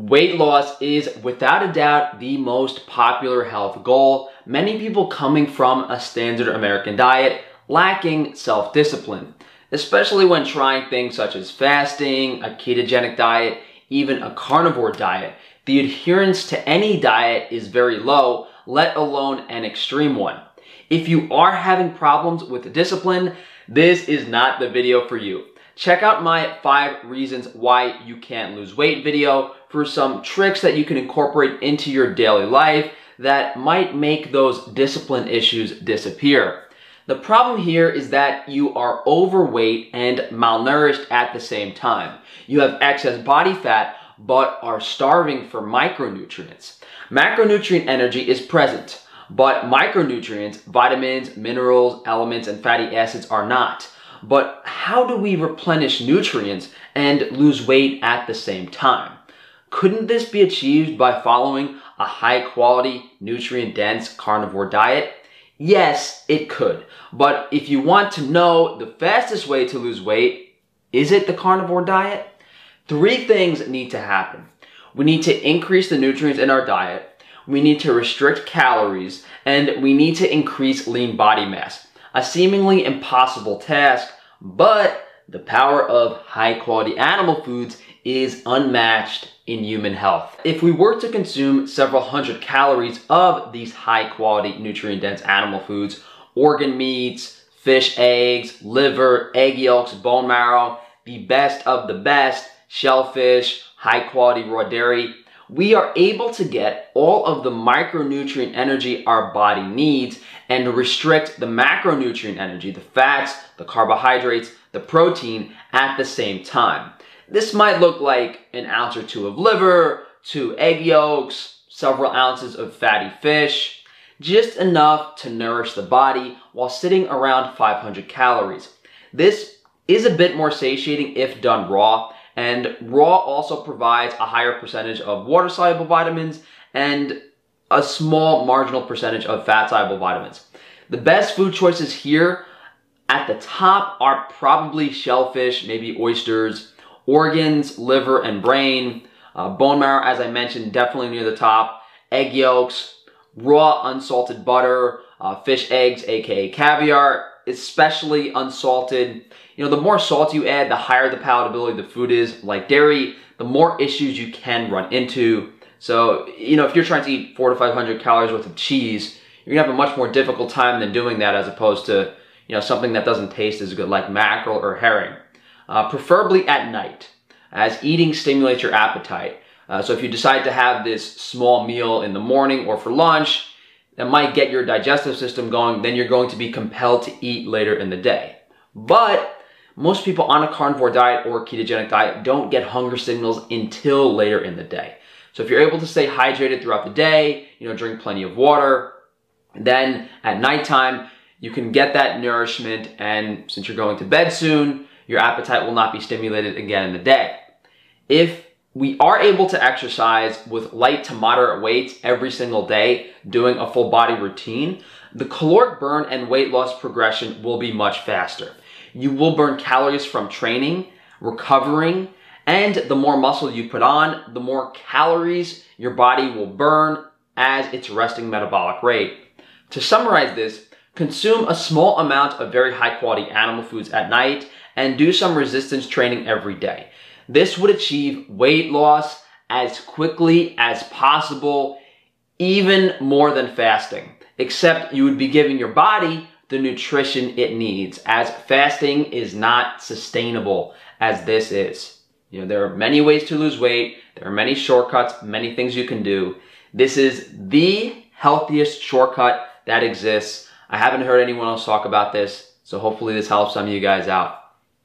Weight loss is without a doubt the most popular health goal. Many people coming from a standard American diet lacking self-discipline, especially when trying things such as fasting, a ketogenic diet, even a carnivore diet. The adherence to any diet is very low, let alone an extreme one. If you are having problems with discipline, this is not the video for you. Check out my 5 reasons why you can't lose weight video for some tricks that you can incorporate into your daily life that might make those discipline issues disappear. The problem here is that you are overweight and malnourished at the same time. You have excess body fat, but are starving for micronutrients. Macronutrient energy is present, but micronutrients, vitamins, minerals, elements, and fatty acids are not. But how do we replenish nutrients and lose weight at the same time? Couldn't this be achieved by following a high-quality, nutrient-dense carnivore diet? Yes, it could. But if you want to know the fastest way to lose weight, is it the carnivore diet? 3 things need to happen. We need to increase the nutrients in our diet, we need to restrict calories, and we need to increase lean body mass. A seemingly impossible task, but the power of high-quality animal foods is unmatched in human health. If we were to consume several hundred calories of these high-quality, nutrient-dense animal foods, organ meats, fish, eggs, liver, egg yolks, bone marrow, the best of the best, shellfish, high-quality raw dairy, we are able to get all of the micronutrient energy our body needs and restrict the macronutrient energy, the fats, the carbohydrates, the protein at the same time. This might look like an ounce or two of liver, 2 egg yolks, several ounces of fatty fish, just enough to nourish the body while sitting around 500 calories. This is a bit more satiating if done raw, and raw also provides a higher percentage of water-soluble vitamins and a small marginal percentage of fat-soluble vitamins. The best food choices here at the top are probably shellfish, maybe oysters, organs, liver and brain, bone marrow, as I mentioned, definitely near the top, egg yolks, raw unsalted butter, fish eggs, aka caviar, especially unsalted. You know, the more salt you add, the higher the palatability the food is. Like dairy, the more issues you can run into. So, you know, if you're trying to eat 400 to 500 calories worth of cheese, you're gonna have a much more difficult time than doing that, as opposed to, you know, something that doesn't taste as good, like mackerel or herring. Preferably at night, as eating stimulates your appetite. So if you decide to have this small meal in the morning or for lunch, that might get your digestive system going, then you're going to be compelled to eat later in the day. But most people on a carnivore diet or ketogenic diet don't get hunger signals until later in the day. So if you're able to stay hydrated throughout the day, you know, drink plenty of water, then at nighttime, you can get that nourishment, and since you're going to bed soon, your appetite will not be stimulated again in the day. If we are able to exercise with light to moderate weights every single day, doing a full body routine, the caloric burn and weight loss progression will be much faster. You will burn calories from training, recovering, and the more muscle you put on, the more calories your body will burn as its resting metabolic rate. To summarize this, consume a small amount of very high quality animal foods at night and do some resistance training every day. This would achieve weight loss as quickly as possible, even more than fasting, except you would be giving your body the nutrition it needs, as fasting is not sustainable as this is. You know, there are many ways to lose weight. There are many shortcuts, many things you can do. This is the healthiest shortcut that exists. I haven't heard anyone else talk about this, so hopefully this helps some of you guys out.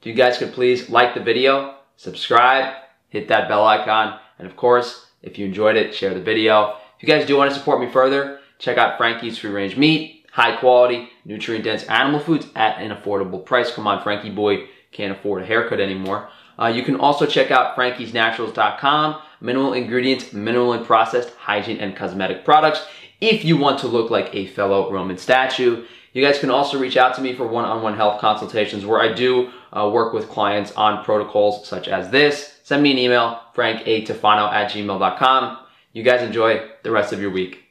If you guys could please like the video, subscribe, hit that bell icon, and of course, if you enjoyed it, share the video. If you guys do want to support me further, check out Frankie's Free Range Meat, high quality, nutrient-dense animal foods at an affordable price. Come on, Frankie boy, can't afford a haircut anymore. You can also check out frankiesnaturals.com, minimal ingredients, minimally processed hygiene and cosmetic products, if you want to look like a fellow Roman statue. You guys can also reach out to me for one-on-one health consultations, where I do work with clients on protocols such as this, send me an email, frankatefano@gmail.com. You guys enjoy the rest of your week.